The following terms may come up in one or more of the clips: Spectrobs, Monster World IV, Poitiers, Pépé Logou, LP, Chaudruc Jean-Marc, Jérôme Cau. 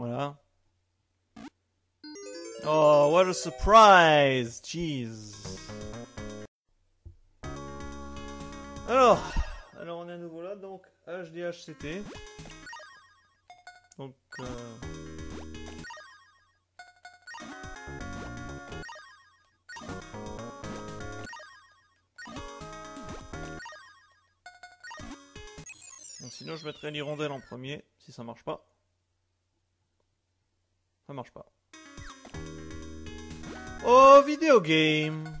Voilà. Oh, what a surprise! Jeez. Alors on est à nouveau là, donc HDHCT. Donc sinon je mettrai l'hirondelle en premier, si ça marche pas. Ça marche pas. Oh, video game.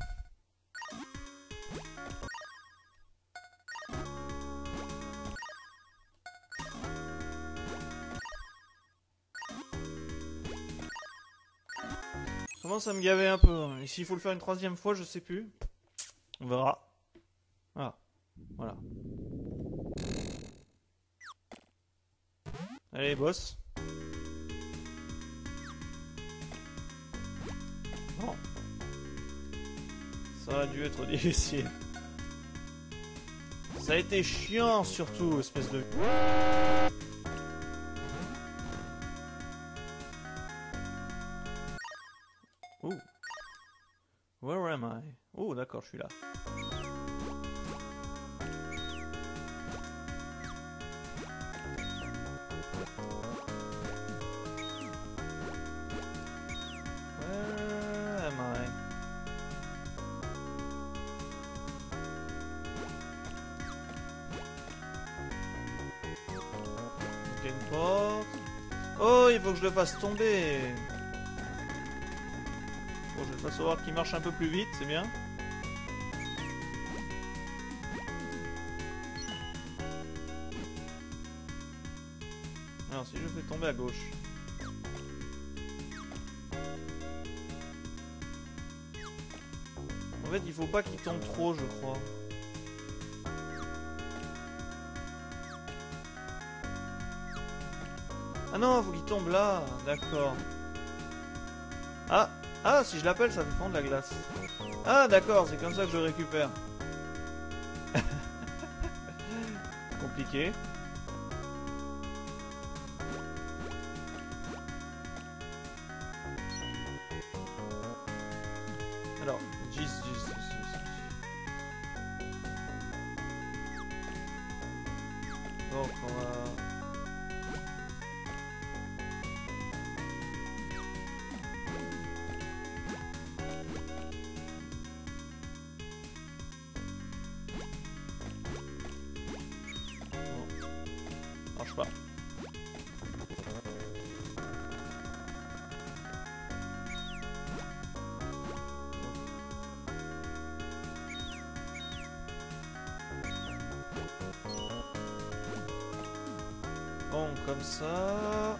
Je commence à me gaver un peu. Et s'il faut le faire une troisième fois, je sais plus. On verra. Ah, voilà. Allez, boss. Non. Ça a dû être difficile. Ça a été chiant, surtout, espèce de... Oh. Where am I? Oh, d'accord, je suis là. Je le fasse tomber. Bon, je vais pas savoir qu'il marche un peu plus vite, c'est bien. Alors si je fais tomber à gauche. En fait, il faut pas qu'il tombe trop, je crois. Ah non, faut qu'il tombe là, d'accord. Ah, si je l'appelle, ça fait fondre la glace. Ah, d'accord, c'est comme ça que je récupère. Compliqué. Alors, juste. Donc, on va... Bon, comme ça.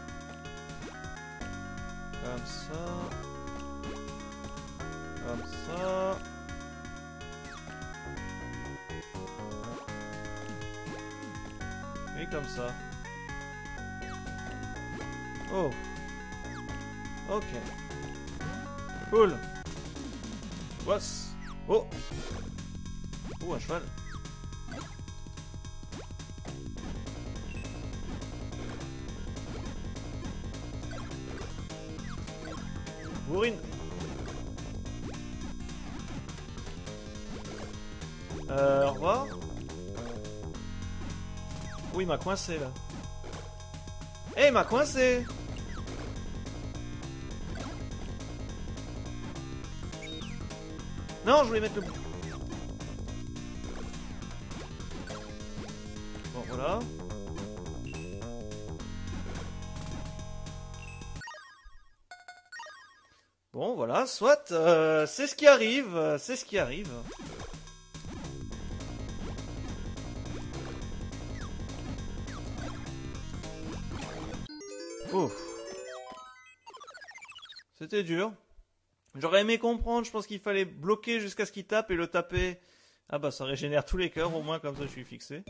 Comme ça. Comme ça. Et comme ça. Oh. Ok. Cool. Boss. Oh. Oh, un cheval. Bourrine. Au revoir. Oui, il m'a coincé là. Eh, il m'a coincé. Non, je voulais mettre le... Bon, voilà. Bon, voilà, soit, c'est ce qui arrive, Ouf. C'était dur. J'aurais aimé comprendre, je pense qu'il fallait bloquer jusqu'à ce qu'il tape et le taper. Ah bah ça régénère tous les cœurs, au moins comme ça je suis fixé.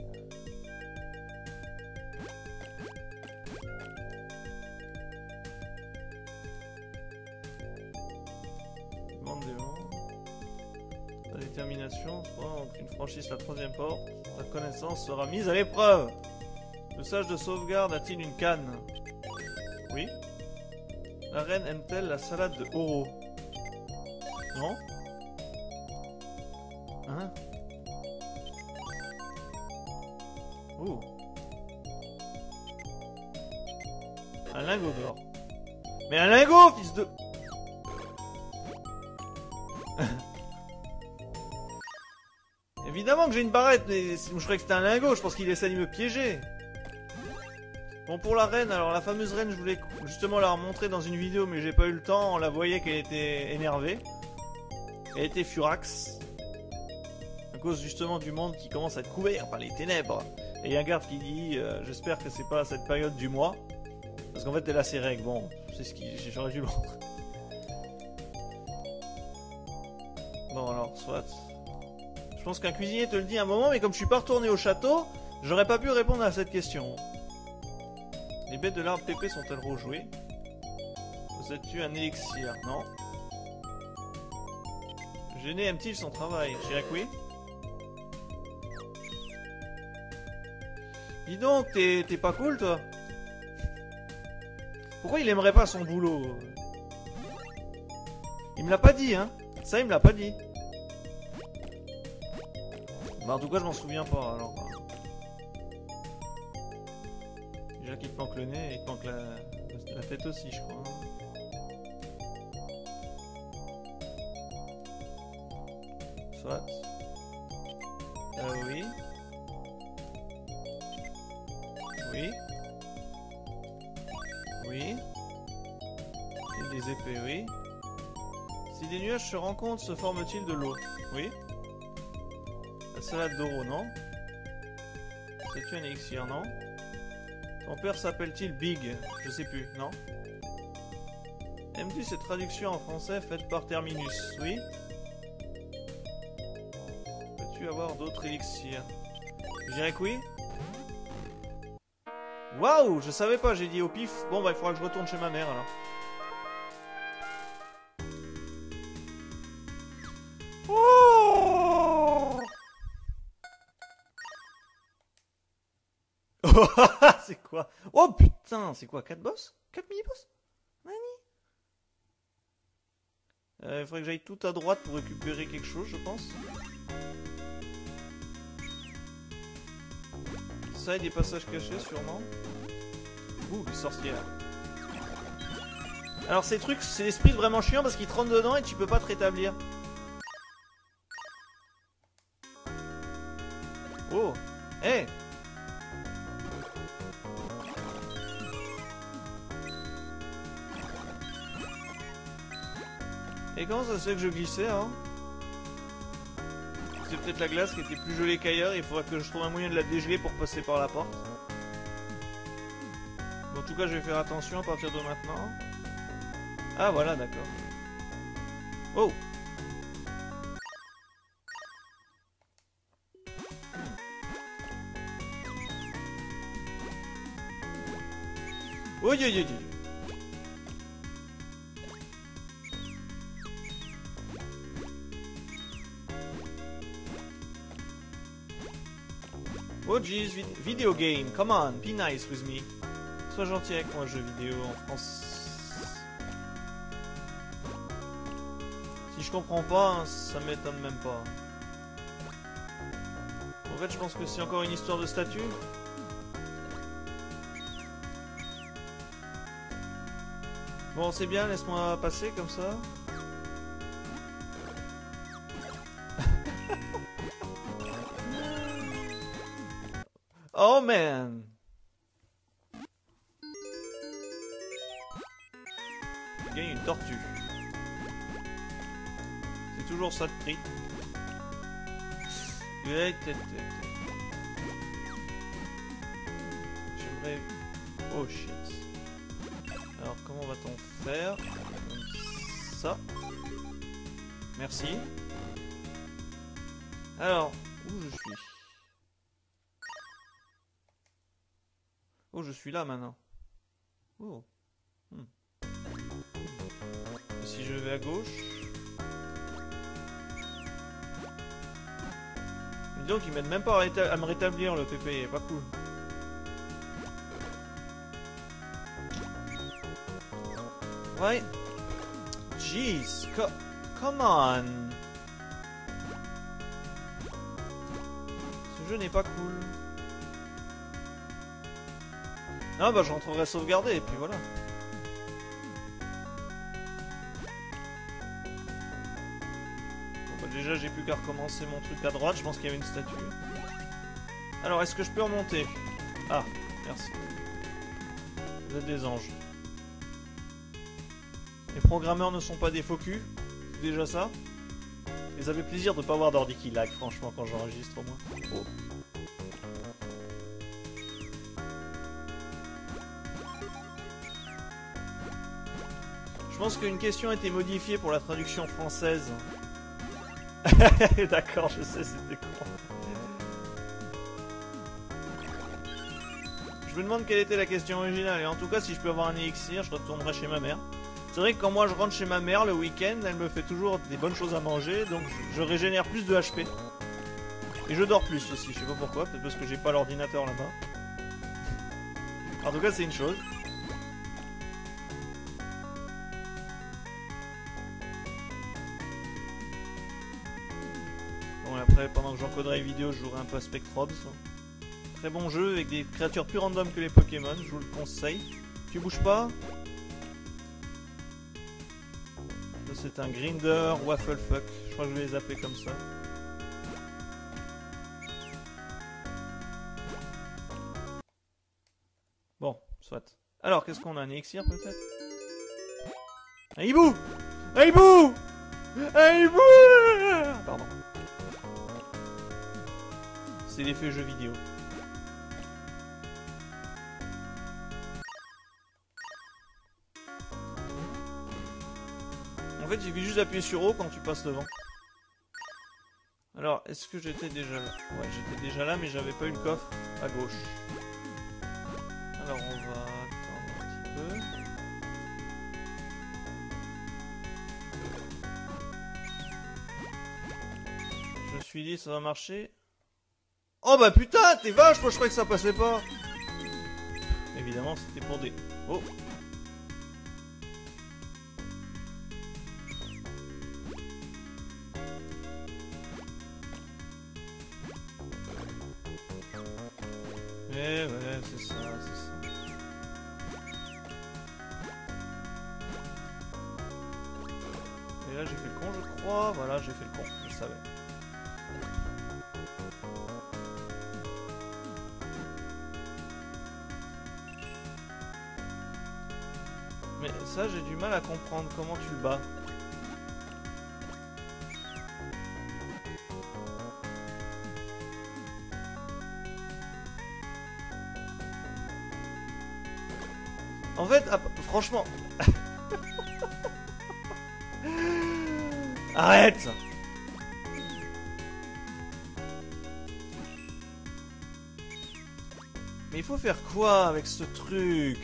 Une franchise la troisième porte, sa connaissance sera mise à l'épreuve. Le sage de sauvegarde a-t-il une canne? Oui. La reine aime-t-elle la salade de Oro? Non? Hein? Oh. Un lingot d'or. Mais un lingot, fils de... Évidemment que j'ai une barrette, mais je croyais que c'était un lingot, je pense qu'il essaie de me piéger. Bon, pour la reine, alors la fameuse reine, je voulais justement la remontrer dans une vidéo, mais j'ai pas eu le temps, on la voyait qu'elle était énervée. Elle était furax. À cause justement du monde qui commence à être couvert par les ténèbres. Et il y a un garde qui dit, j'espère que c'est pas à cette période du mois. Parce qu'en fait, elle a ses règles, bon, c'est ce qui... j'aurais dû le rendre. Bon alors, soit... Je pense qu'un cuisinier te le dit à un moment, mais comme je suis pas retourné au château, j'aurais pas pu répondre à cette question. Les bêtes de l'arbre TP sont-elles rejouées? Possèdes-tu un élixir? Non. Gêné aime-t-il son travail? Je dirais que oui. Dis donc, t'es pas cool toi? Pourquoi il aimerait pas son boulot? Il me l'a pas dit, hein? Ça, il me l'a pas dit. Bah, en tout cas, je m'en souviens pas, alors. Déjà qu'il te manque le nez et il te manque la tête aussi, je crois. Soit. Oui. Oui. Oui. Et des épées, oui. Si des nuages se rencontrent, se forment-ils de l'eau? Oui. La salade d'oro, non? C'est-tu un élixir, non? Ton père s'appelle-t-il Big? Je sais plus, non? Aimes-tu cette traduction en français faite par Terminus? Oui? Peux-tu avoir d'autres élixirs? Je dirais que oui? Waouh! Je savais pas, j'ai dit au pif. Bon bah il faudra que je retourne chez ma mère alors. C'est quoi? Oh putain, c'est quoi? 4 boss? 4 mini-boss? Nani? Il faudrait que j'aille tout à droite pour récupérer quelque chose, je pense. Ça et des passages cachés, sûrement. Ouh, les sorcières. Alors ces trucs, c'est des sprites vraiment chiants parce qu'ils te rentrent dedans et tu peux pas te rétablir. Oh! Eh! Hey. Et comment ça se fait que je glissais, hein? C'est peut-être la glace qui était plus gelée qu'ailleurs, il faudra que je trouve un moyen de la dégeler pour passer par la porte. Bon, en tout cas, je vais faire attention à partir de maintenant. Ah, voilà, d'accord. Oh! Oh, yo, yo, yo. Oh jeez, video game, come on, be nice with me. Sois gentil avec moi, jeu vidéo en France. Si je comprends pas, ça m'étonne même pas. En fait, je pense que c'est encore une histoire de statue. Bon, c'est bien, laisse-moi passer comme ça. Oh man! Gagne une tortue. C'est toujours ça de prix. J'aimerais... Oh shit. Alors comment va-t-on faire? Comme ça. Merci. Alors, où je suis? Oh, je suis là maintenant. Oh. Hmm. Si je vais à gauche. Mais donc ils m'aident même pas à me rétablir le PP, pas cool. Right? Jeez, come on. Ce jeu n'est pas cool. Ah bah je rentrerai sauvegarder et puis voilà. Bon bah déjà j'ai plus qu'à recommencer mon truc à droite, je pense qu'il y avait une statue. Alors est-ce que je peux remonter? Ah, merci. Vous êtes des anges. Les programmeurs ne sont pas des faux culs, c'est déjà ça. Et ça fait plaisir de ne pas avoir d'ordi qui lag, franchement, quand j'enregistre au moins. Oh. Je pense qu'une question a été modifiée pour la traduction française. D'accord, je sais, c'était con. Je me demande quelle était la question originale, et en tout cas, si je peux avoir un élixir, je retournerai chez ma mère. C'est vrai que quand moi je rentre chez ma mère le week-end, elle me fait toujours des bonnes choses à manger, donc je régénère plus de HP. Et je dors plus aussi, je sais pas pourquoi, peut-être parce que j'ai pas l'ordinateur là-bas. En tout cas, c'est une chose. Bon, et après, pendant que j'encoderai les vidéos, je jouerai un peu à Spectrobs. Très bon jeu, avec des créatures plus random que les Pokémon, je vous le conseille. Tu bouges pas? C'est un grinder, waffle fuck, je crois que je vais les appeler comme ça. Bon, soit. Alors, qu'est-ce qu'on a? Un élixir peut-être? Un hibou! Un hibou! Un hibou! Pardon. C'est l'effet jeu vidéo. En fait, il suffit juste d'appuyer sur O quand tu passes devant. Alors, est-ce que j'étais déjà là? Ouais, j'étais déjà là, mais j'avais pas eu le coffre à gauche. Alors, on va attendre un petit peu. Je me suis dit, ça va marcher. Oh bah putain, t'es vache, moi je croyais que ça passait pas. Évidemment, c'était pour des... Oh. Ouais, c'est ça, c'est ça. Et là, j'ai fait le con, je crois. Voilà, j'ai fait le con, je savais. Mais ça, j'ai du mal à comprendre comment tu le bats. En fait, franchement... Arrête! Mais il faut faire quoi avec ce truc?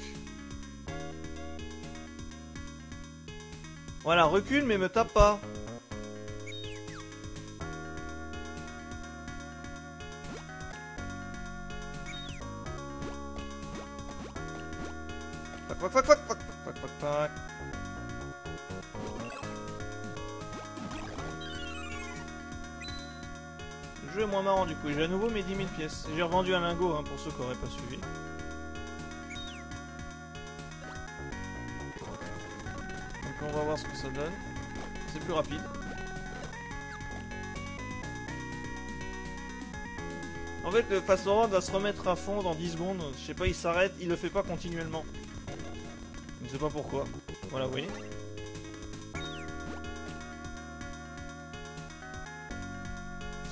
Voilà, recule mais me tape pas. Le jeu est moins marrant du coup, j'ai à nouveau mes 10 000 pièces. J'ai revendu un lingot hein, pour ceux qui n'auraient pas suivi. Donc on va voir ce que ça donne. C'est plus rapide. En fait le fast forward va se remettre à fond dans 10 secondes. Je sais pas, il s'arrête, il le fait pas continuellement. Je sais pas pourquoi. Voilà, vous voyez.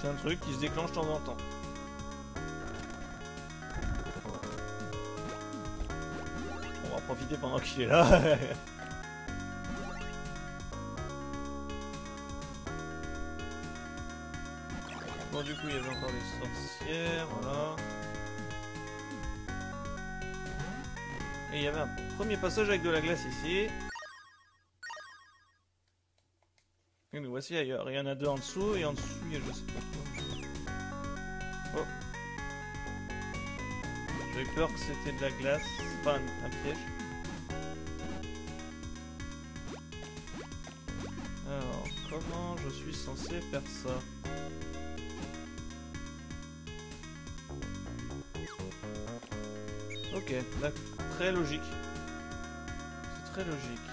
C'est un truc qui se déclenche de temps en temps. On va profiter pendant qu'il est là. Bon, du coup, il y avait encore des sorcières, voilà. Et il y avait un premier passage avec de la glace ici. Et nous voici ailleurs. Il y en a deux en dessous et en dessous il y a je sais pas quoi. Oh. J'ai eu peur que c'était de la glace. Enfin un piège. je suis censé faire ça? Ok, très logique. C'est très logique.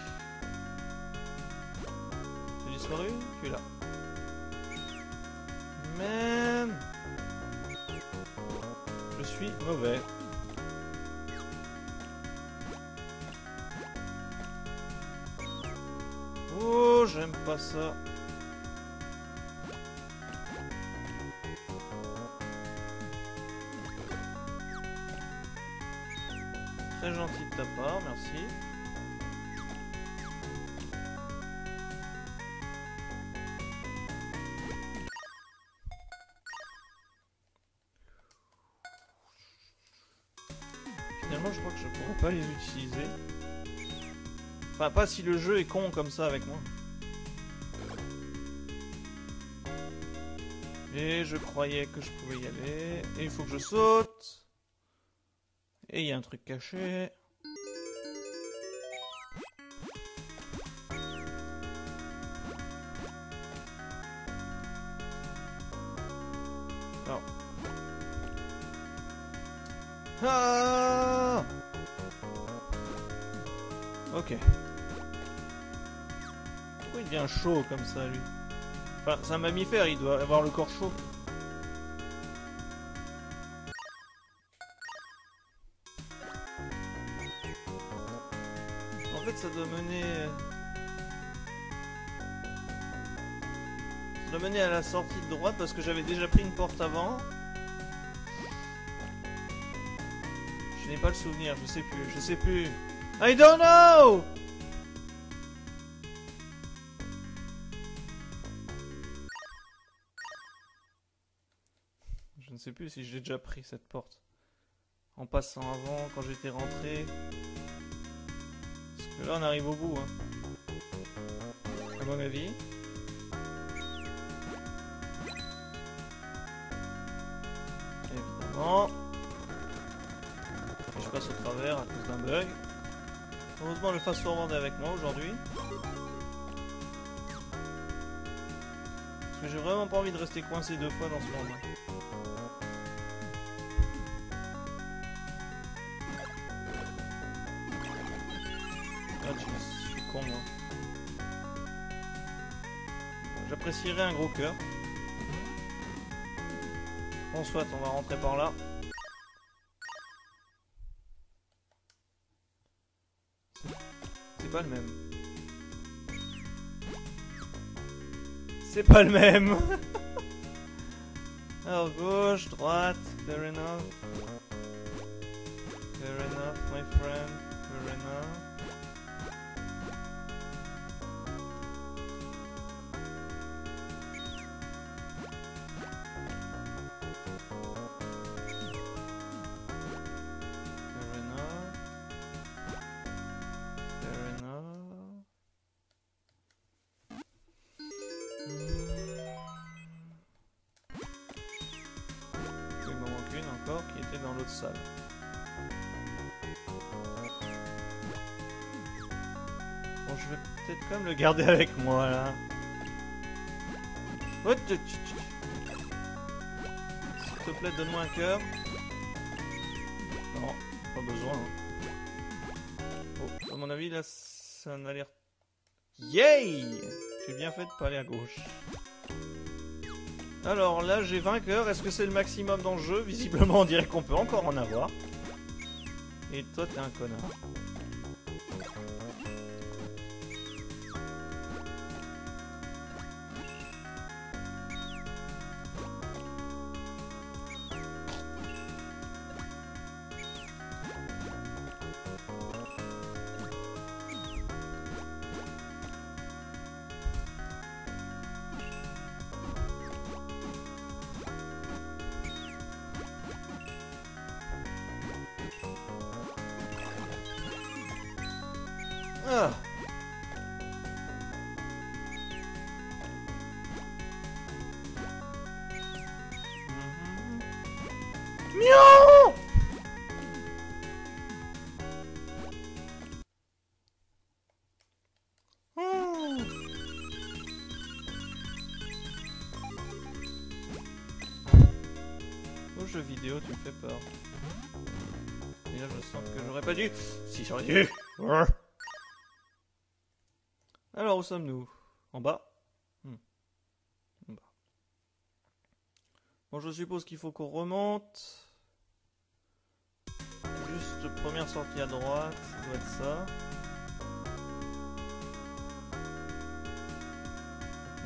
T'es disparu? Tu es là. Man! Je suis mauvais. Oh, j'aime pas ça. Très gentil de ta part, merci. Finalement, je crois que je pourrais pas les utiliser. Enfin, pas si le jeu est con comme ça avec moi. Et je croyais que je pouvais y aller. Et il faut que je saute. Et il y a un truc caché. Oh. Ah! Ok. Pourquoi il devient chaud comme ça, lui? Enfin, c'est un mammifère, il doit avoir le corps chaud. Ça doit mener... ça doit mener à la sortie de droite parce que j'avais déjà pris une porte avant. Je n'ai pas le souvenir, je sais plus. I don't know! Je ne sais plus si j'ai déjà pris cette porte. En passant avant, quand j'étais rentré... Là on arrive au bout, hein. À mon avis. Évidemment. Et je passe au travers à cause d'un bug. Heureusement le fast-forward est avec moi aujourd'hui. Parce que j'ai vraiment pas envie de rester coincé deux fois dans ce monde. J'apprécierais un gros cœur. Bon, soit on va rentrer par là. C'est pas le même. C'est pas le même. Alors gauche, droite, fair enough. Fair enough, my friend, fair enough. Bon, je vais peut-être quand même le garder avec moi là. S'il te plaît, donne-moi un cœur. Non, pas besoin. Hein. Oh, à mon avis, là, ça n'a l'air. Yay! J'ai bien fait de pas aller à gauche. Alors là, j'ai 20 cœurs. Est-ce que c'est le maximum dans le jeu? Visiblement, on dirait qu'on peut encore en avoir. Et toi, t'es un connard. Miaou! vidéo, tu me fais peur. Et là, je sens que j'aurais pas dû. Si j'aurais dû. Alors, où sommes-nous? En bas? En bas. Bon, je suppose qu'il faut qu'on remonte. Juste première sortie à droite, ça doit être ça.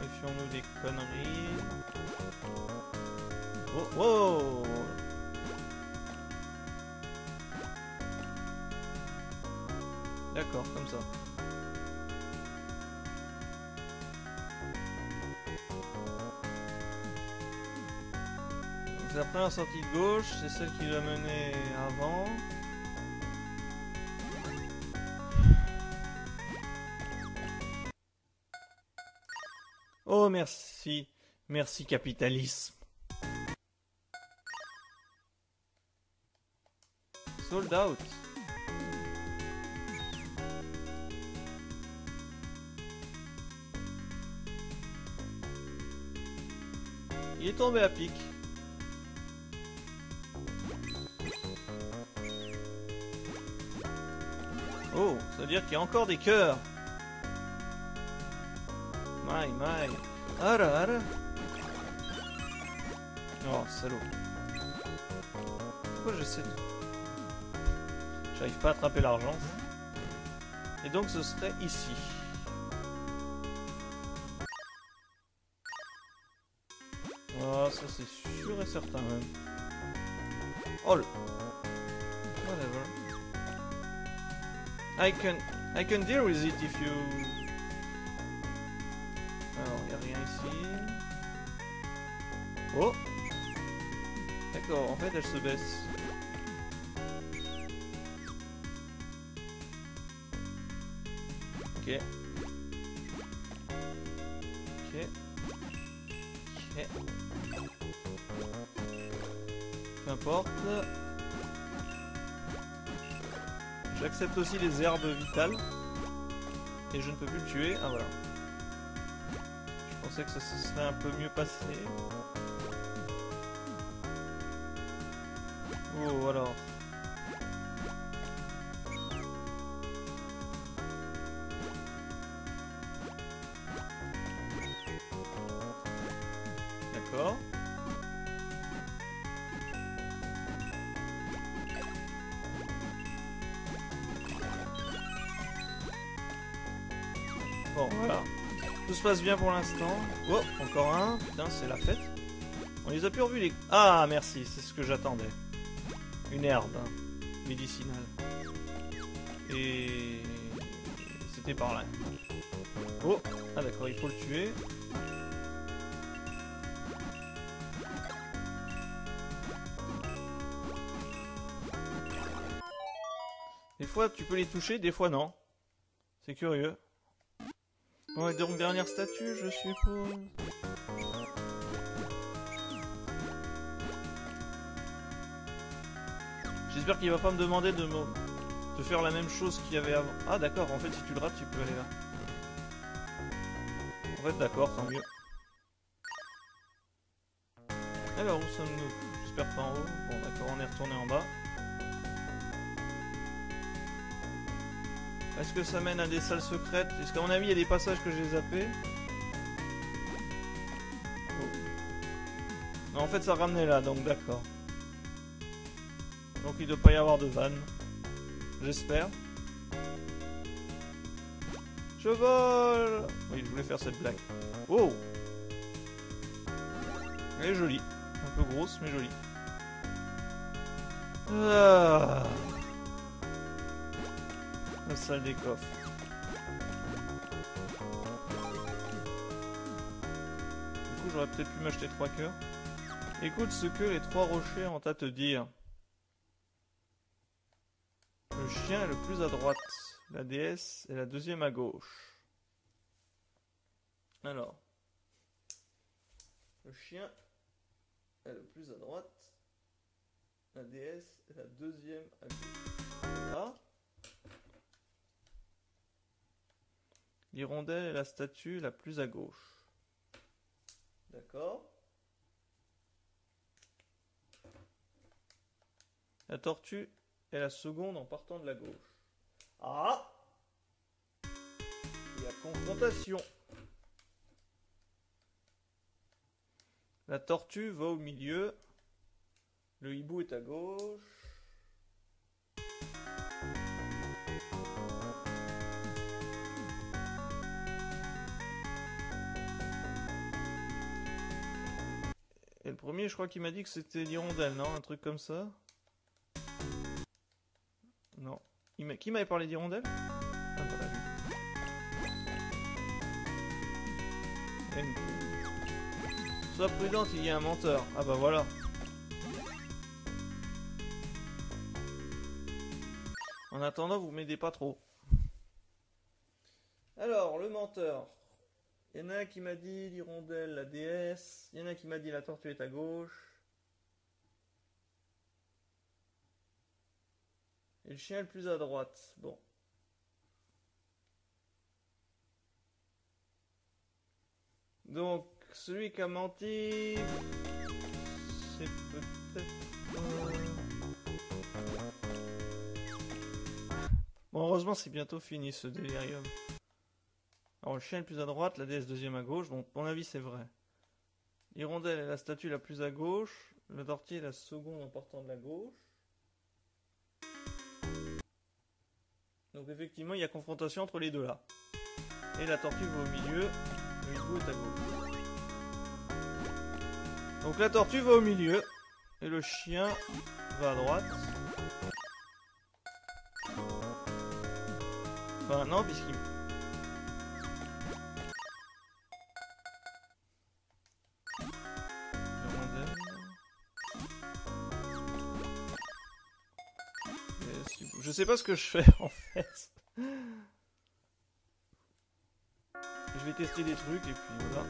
Méfions-nous des conneries. Oh, oh! D'accord, comme ça. La première sortie de gauche, c'est celle qui doit mener avant. Oh merci, merci capitalisme. Sold out. Il est tombé à pic. Oh, ça veut dire qu'il y a encore des cœurs. My, my. Ara, ara. Oh, salaud. Pourquoi j'essaie de... J'arrive pas à attraper l'argent. Et donc ce serait ici. Oh, ça c'est sûr et certain même. Oh le... Whatever. I can deal with it if you... Alors, il n'y a rien ici. Oh! D'accord, en fait, elle se baisse. Ok. Ok. Ok. Peu importe. J'accepte aussi les herbes vitales. Et je ne peux plus le tuer. Ah voilà. Je pensais que ça se serait un peu mieux passé. Oh alors. D'accord. Bon, voilà. Tout se passe bien pour l'instant. Oh, encore un. Putain, c'est la fête. On les a plus revus les... Ah, merci, c'est ce que j'attendais. Une herbe médicinale. Et... C'était par là. Oh, ah d'accord, il faut le tuer. Des fois, tu peux les toucher, des fois non. C'est curieux. Bon, et donc dernière statue, je suppose. J'espère qu'il va pas me demander de faire la même chose qu'il y avait avant. Ah d'accord, en fait si tu le rates, tu peux aller là. En fait d'accord, tant mieux. Alors où sommes-nous? J'espère pas en haut. Bon d'accord, on est retourné en bas. Est-ce que ça mène à des salles secrètes? Est-ce qu'à mon avis, il y a des passages que j'ai zappés? Oh. Non, en fait, ça ramenait là, donc d'accord. Donc il ne doit pas y avoir de vanne. J'espère. Je vole! Oui, je voulais faire cette blague. Oh! Elle est jolie. Un peu grosse, mais jolie. Ah. La salle des coffres. Du coup, j'aurais peut-être pu m'acheter 3 cœurs. Écoute ce que les 3 rochers ont à te dire. Le chien est le plus à droite. La déesse est la deuxième à gauche. Alors. Le chien est le plus à droite. La déesse est la deuxième à gauche. Là. L'hirondelle est la statue la plus à gauche. D'accord. La tortue est la seconde en partant de la gauche. Ah! Il y a confrontation. La tortue va au milieu. Le hibou est à gauche. Et le premier, je crois qu'il m'a dit que c'était l'hirondelle, non? Un truc comme ça? Non. Qui m'avait parlé d'hirondelle? Ah, pas là, lui. Sois prudente, il y a un menteur. Ah bah voilà. En attendant, vous m'aidez pas trop. Alors, le menteur. Il y en a un qui m'a dit l'hirondelle, la déesse. Il y en a un qui m'a dit la tortue est à gauche. Et le chien est le plus à droite. Bon. Donc, celui qui a menti... C'est peut-être... Bon, heureusement, c'est bientôt fini ce délirium. Alors, le chien est le plus à droite, la déesse deuxième à gauche. Bon, à mon avis, c'est vrai. L'hirondelle est la statue la plus à gauche. La tortue est la seconde en partant de la gauche. Donc, effectivement, il y a confrontation entre les deux là. Et la tortue va au milieu. Le hibou est à gauche. Donc, la tortue va au milieu. Et le chien va à droite. Enfin, non, puisqu'il... Je sais pas ce que je fais, en fait. Je vais tester des trucs, et puis voilà.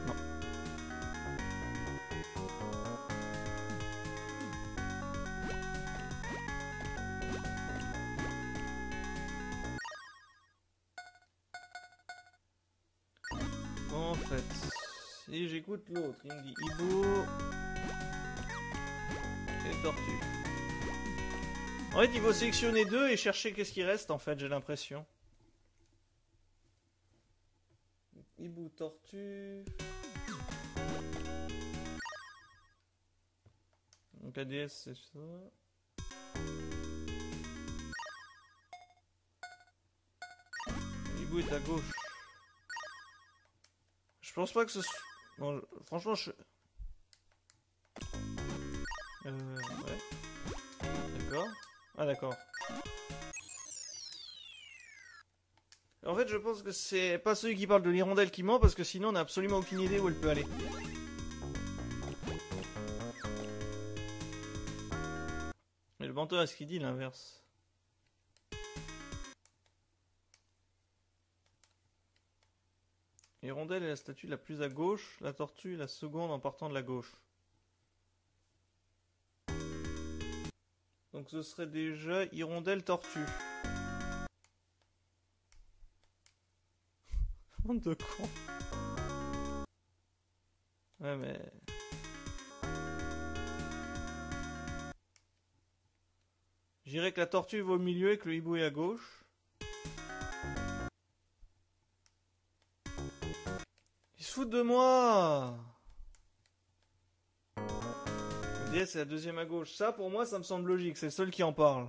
Non. En fait, si j'écoute l'autre, il me dit hibou et tortue. En fait, il faut sélectionner deux et chercher qu'est-ce qui reste, en fait, j'ai l'impression. Hibou, tortue. Donc, ADS, c'est ça. Hibou est à gauche. Je pense pas que ce soit... Bon, franchement, je... ouais. D'accord. Ah, d'accord. En fait, je pense que c'est pas celui qui parle de l'hirondelle qui ment, parce que sinon, on n'a absolument aucune idée où elle peut aller. Mais le menteur, est-ce qu'il dit l'inverse ? L'hirondelle est la statue la plus à gauche, la tortue est la seconde en partant de la gauche. Donc ce serait déjà hirondelle tortue. Bande de cons. Ouais mais... J'irais que la tortue va au milieu et que le hibou est à gauche. Foutre de moi. La déesse c'est la deuxième à gauche. Ça pour moi ça me semble logique, c'est le seul qui en parle.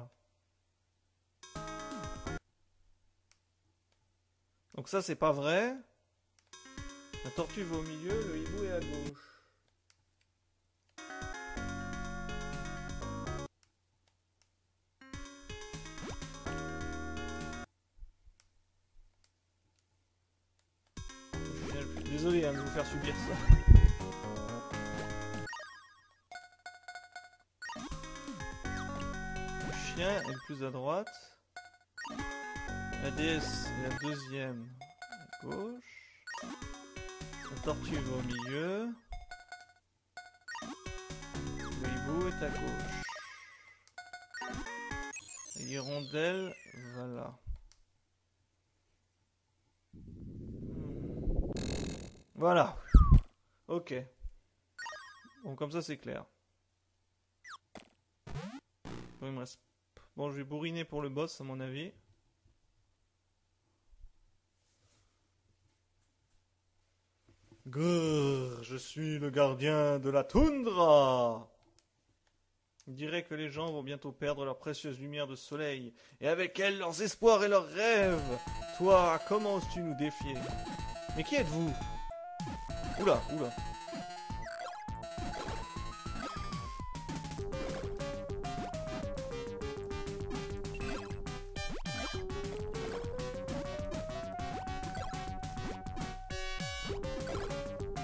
Donc ça c'est pas vrai. La tortue va au milieu, le hibou est à gauche. Désolé de vous faire subir ça. Le chien est le plus à droite. La déesse est la deuxième à gauche. La tortue va au milieu. Le hibou est à gauche. L'hirondelle va là. Voilà. Ok. Bon, comme ça, c'est clair. Bon, il me reste... Bon, je vais bourriner pour le boss, à mon avis. Grrr, je suis le gardien de la toundra. Il dirait que les gens vont bientôt perdre leur précieuse lumière de soleil, et avec elle leurs espoirs et leurs rêves. Toi, comment oses-tu nous défier? Mais qui êtes-vous? Oula, oula.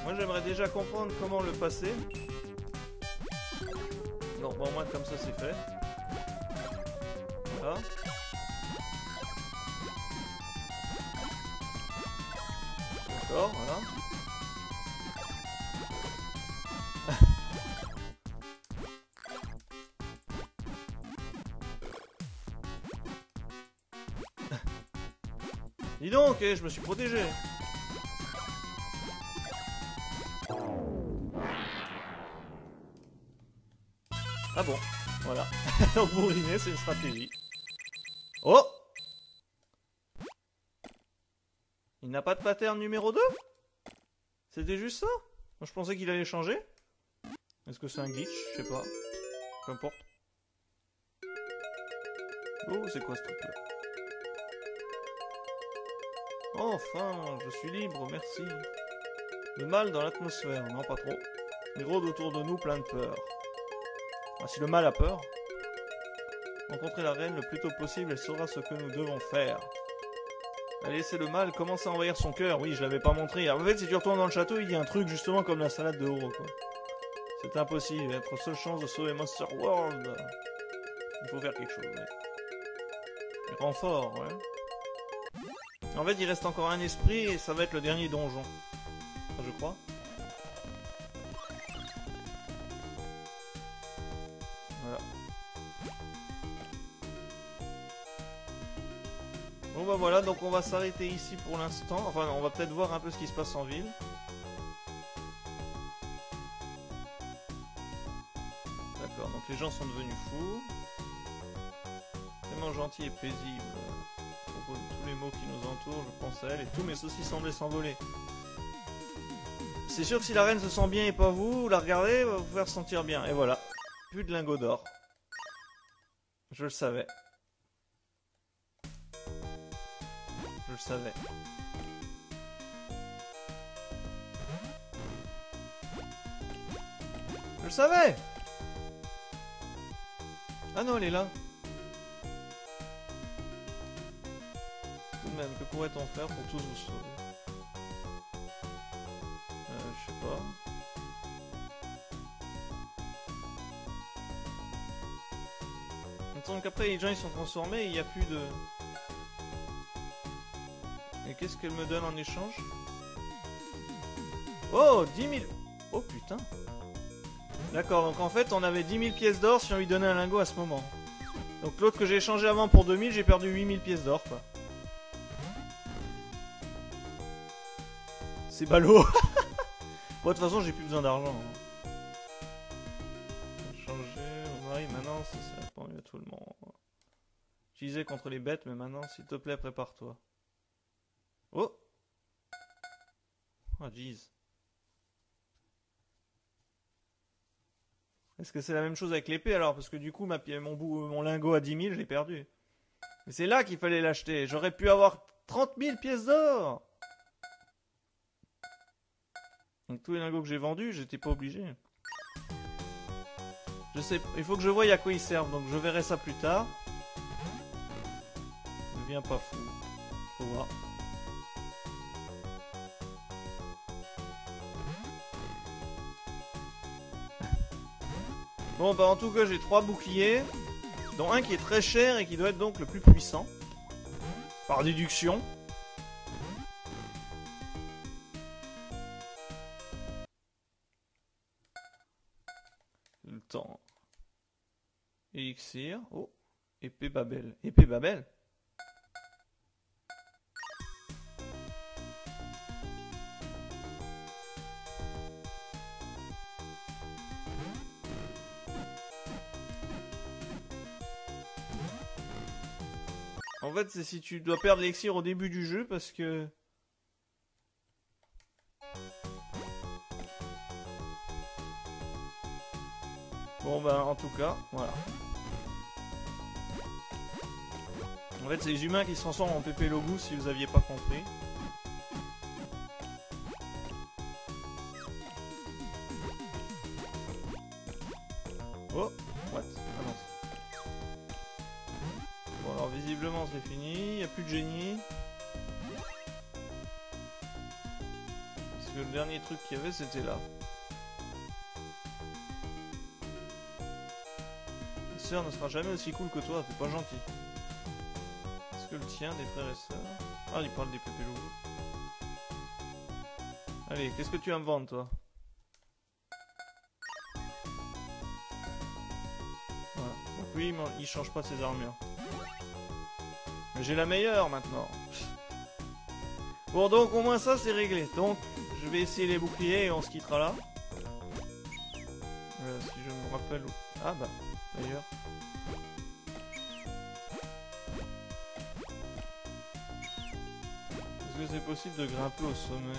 Moi j'aimerais déjà comprendre comment le passer. Non, bon, au moins comme ça c'est fait. Voilà. D'accord, voilà. Dis donc, je me suis protégé. Ah bon, voilà. Alors bourriner, c'est une stratégie. Oh! Il n'a pas de pattern numéro 2? C'était juste ça? Moi, je pensais qu'il allait changer. Est-ce que c'est un glitch? Je sais pas. Peu importe. Oh, c'est quoi ce truc là? Enfin, je suis libre, merci. Le mal dans l'atmosphère, non pas trop. Il rôde autour de nous plein de peur. Ah, si le mal a peur, rencontrer la reine le plus tôt possible, elle saura ce que nous devons faire. Laissez le mal commencer à envahir son cœur. Oui, je l'avais pas montré. Alors, en fait, si tu retournes dans le château, il y a un truc justement comme la salade de Horo, quoi. C'est impossible, notre seule chance de sauver Monster World. Il faut faire quelque chose, ouais. Les renforts, ouais. En fait, il reste encore un esprit et ça va être le dernier donjon. Enfin, je crois. Bon bah voilà, donc on va s'arrêter ici pour l'instant. Enfin, on va peut-être voir un peu ce qui se passe en ville. D'accord, donc les gens sont devenus fous. Tellement gentils et paisibles. À propos de tous les mots qui nous entourent, je pense à elle et tous mes soucis semblaient s'envoler. C'est sûr que si la reine se sent bien et pas vous, la regardez, vous pouvez se sentir bien. Et voilà, plus de lingots d'or. Je le savais. Je le savais. Je le savais! Ah non, elle est là. Tout de même, que pourrait-on faire pour tous vous sauver? Je sais pas. Tant qu'après les gens ils sont transformés, il n'y a plus de... Et qu'est-ce qu'elle me donne en échange? Oh, 10 000... Oh putain. D'accord, donc en fait, on avait 10 000 pièces d'or si on lui donnait un lingot à ce moment. Donc l'autre que j'ai échangé avant pour 2000, j'ai perdu 8 000 pièces d'or, quoi. C'est ballot. Bon, de toute façon, j'ai plus besoin d'argent. Changer mon mari, maintenant, ça répand mieux à tout le monde. J'utilisais contre les bêtes, mais maintenant, s'il te plaît, prépare-toi. Oh! Oh jeez. Est-ce que c'est la même chose avec l'épée alors? Parce que du coup, mon lingot à 10 000, je l'ai perdu. Mais c'est là qu'il fallait l'acheter. J'aurais pu avoir 30 000 pièces d'or! Donc tous les lingots que j'ai vendus, j'étais pas obligé. Je sais, il faut que je voie à quoi ils servent. Donc je verrai ça plus tard. Ne deviens pas fou. Faut voir. Bon bah en tout cas j'ai 3 boucliers, dont un qui est très cher et qui doit être donc le plus puissant, par déduction. Le temps. Élixir, oh, épée Babel. Épée Babel? En fait, c'est si tu dois perdre l'élixir au début du jeu parce que... Bon ben en tout cas, voilà. En fait, c'est les humains qui se transforment en Pépé Logou si vous aviez pas compris. Oh, what? Ah non. Bon alors visiblement c'est fini, y a plus de génie. Parce que le dernier truc qu'il y avait c'était là. Ta sœur ne sera jamais aussi cool que toi, t'es pas gentil. Est-ce que le tien des frères et sœurs? Ah il parle des Pépé Lougous. Allez, qu'est-ce que tu inventes toi? Oui, mais il change pas ses armures. Mais j'ai la meilleure maintenant. Bon, donc au moins ça c'est réglé. Donc je vais essayer les boucliers et on se quittera là. Si je me rappelle où. Ah bah, d'ailleurs. Est-ce que c'est possible de grimper au sommet?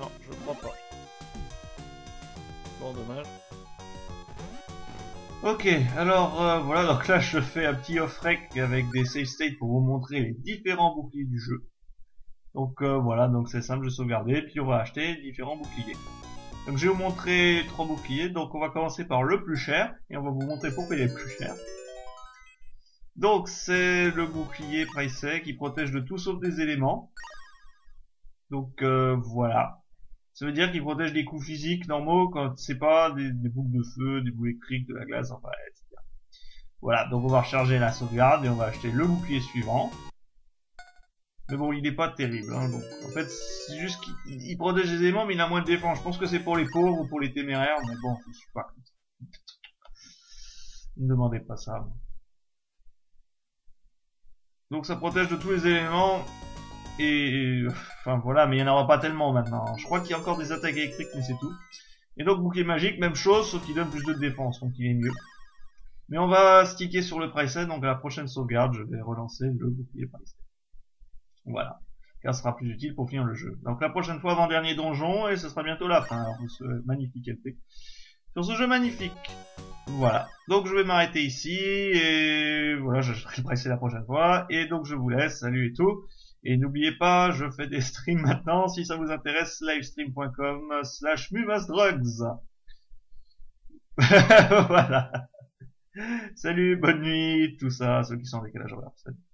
Non, je crois pas. Bon, dommage. Ok, alors voilà, donc là je fais un petit off-rec avec des save states pour vous montrer les différents boucliers du jeu. Donc voilà, donc c'est simple, je sauvegardais, puis on va acheter différents boucliers. Donc je vais vous montrer 3 boucliers, donc on va commencer par le plus cher, et on va vous montrer pourquoi il est plus cher. Donc c'est le bouclier Pricey qui protège de tout sauf des éléments. Donc voilà. Ça veut dire qu'il protège des coups physiques normaux quand c'est pas des boules de feu, des boules électriques, de la glace, enfin, etc. Voilà, donc on va recharger la sauvegarde et on va acheter le bouclier suivant. Mais bon, il est pas terrible, hein, donc en fait, c'est juste qu'il protège les éléments, mais il a moins de défense. Je pense que c'est pour les pauvres ou pour les téméraires, mais bon, je suis pas... Ne me demandez pas ça. Moi. Donc ça protège de tous les éléments... Et enfin voilà, mais il n'y en aura pas tellement maintenant. Je crois qu'il y a encore des attaques électriques, mais c'est tout. Et donc bouclier magique, même chose, sauf qu'il donne plus de défense, donc il est mieux. Mais on va sticker sur le Pricey, donc à la prochaine sauvegarde, je vais relancer le bouclier Pricey. Voilà, car ce sera plus utile pour finir le jeu. Donc la prochaine fois, avant-dernier donjon, et ce sera bientôt la fin, alors, ce magnifique LP. Sur ce jeu magnifique. Voilà, donc je vais m'arrêter ici, et voilà, j'achèterai le Pricey la prochaine fois, et donc je vous laisse, salut et tout. Et n'oubliez pas, je fais des streams maintenant, si ça vous intéresse, livestream.com/muvasdrugs. Voilà. Salut, bonne nuit, tout ça, ceux qui sont en décalage horaire. Salut.